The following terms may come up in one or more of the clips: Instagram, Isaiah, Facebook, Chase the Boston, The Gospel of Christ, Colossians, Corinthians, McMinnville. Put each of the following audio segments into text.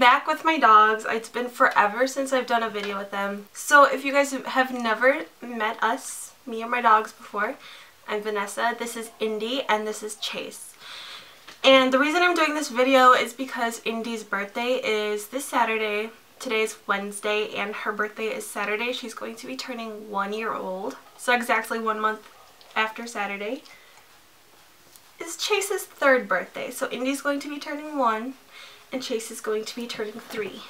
back with my dogs. It's been forever since I've done a video with them. So if you guys have never met us, me or my dogs before, I'm Vanessa, this is Indy, and this is Chase. And the reason I'm doing this video is because Indy's birthday is this Saturday. Today's Wednesday and her birthday is Saturday. She's going to be turning 1 year old. So exactly 1 month after Saturday is Chase's third birthday. So Indy's going to be turning 1 and Chase is going to be turning 3.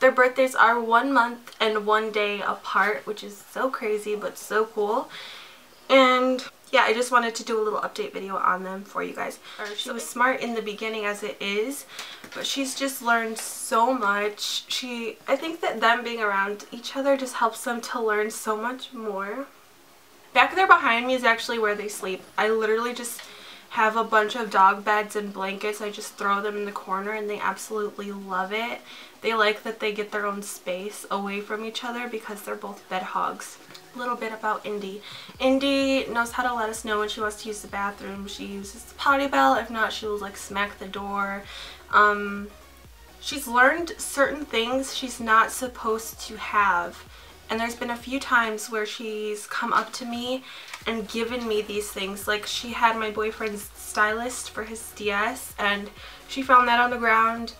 Their birthdays are 1 month and 1 day apart, which is so crazy but so cool. And yeah, I just wanted to do a little update video on them for you guys. She was smart in the beginning as it is, but she's just learned so much. I think that them being around each other just helps them to learn so much more. Back there behind me is actually where they sleep. I literally just have a bunch of dog beds and blankets. I just throw them in the corner and they absolutely love it. They like that they get their own space away from each other because they're both bed hogs. A little bit about Indy. Indy knows how to let us know when she wants to use the bathroom. She uses the potty bell. If not, she will like smack the door. She's learned certain things she's not supposed to have. And there's been a few times where she's come up to me and given me these things. Like, she had my boyfriend's stylist for his DS and she found that on the ground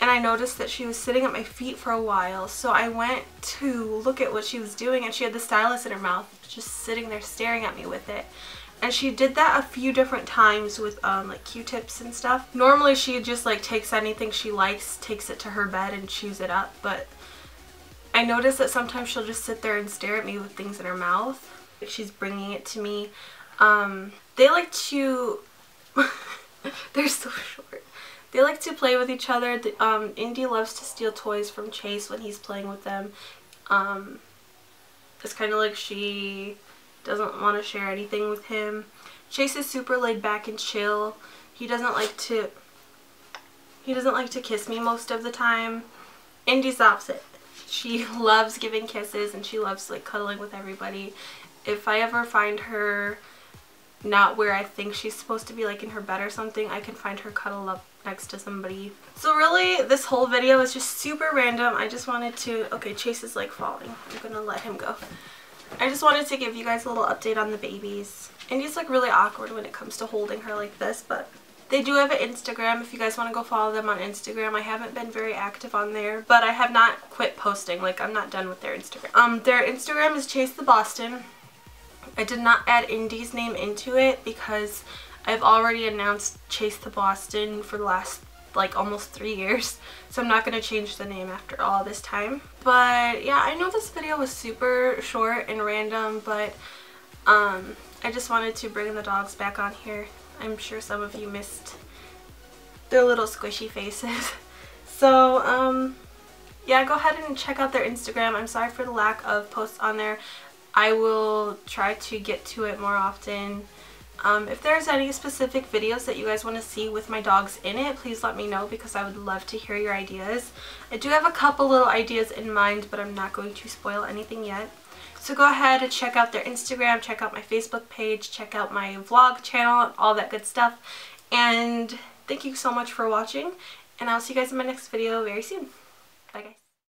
and I noticed that she was sitting at my feet for a while. So I went to look at what she was doing and she had the stylus in her mouth just sitting there staring at me with it. And she did that a few different times with like Q-tips and stuff. Normally she just like takes anything she likes, takes it to her bed and chews it up, but I notice that sometimes she'll just sit there and stare at me with things in her mouth. She's bringing it to me. They like to... They're so short. They like to play with each other. Indy loves to steal toys from Chase when he's playing with them. It's kind of like she doesn't want to share anything with him. Chase is super laid back and chill. He doesn't like to kiss me most of the time. Indy's the opposite. She loves giving kisses and she loves like cuddling with everybody. If I ever find her not where I think she's supposed to be, like in her bed or something, I can find her cuddled up next to somebody. So really this whole video is just super random. I just wanted to... Okay, Chase is like falling. I'm gonna let him go. I just wanted to give you guys a little update on the babies. Indy's like really awkward when it comes to holding her like this, but they do have an Instagram if you guys want to go follow them on Instagram. I haven't been very active on there, but I have not quit posting. Like, I'm not done with their Instagram. Their Instagram is Chase the Boston. I did not add Indy's name into it because I've already announced Chase the Boston for the last, like, almost 3 years. So I'm not going to change the name after all this time. But, yeah, I know this video was super short and random, but I just wanted to bring the dogs back on here. I'm sure some of you missed their little squishy faces. So, yeah, go ahead and check out their Instagram. I'm sorry for the lack of posts on there. I will try to get to it more often. If there's any specific videos that you guys want to see with my dogs in it, please let me know because I would love to hear your ideas. I do have a couple little ideas in mind, but I'm not going to spoil anything yet. So go ahead and check out their Instagram, check out my Facebook page, check out my vlog channel, all that good stuff. And thank you so much for watching, and I'll see you guys in my next video very soon.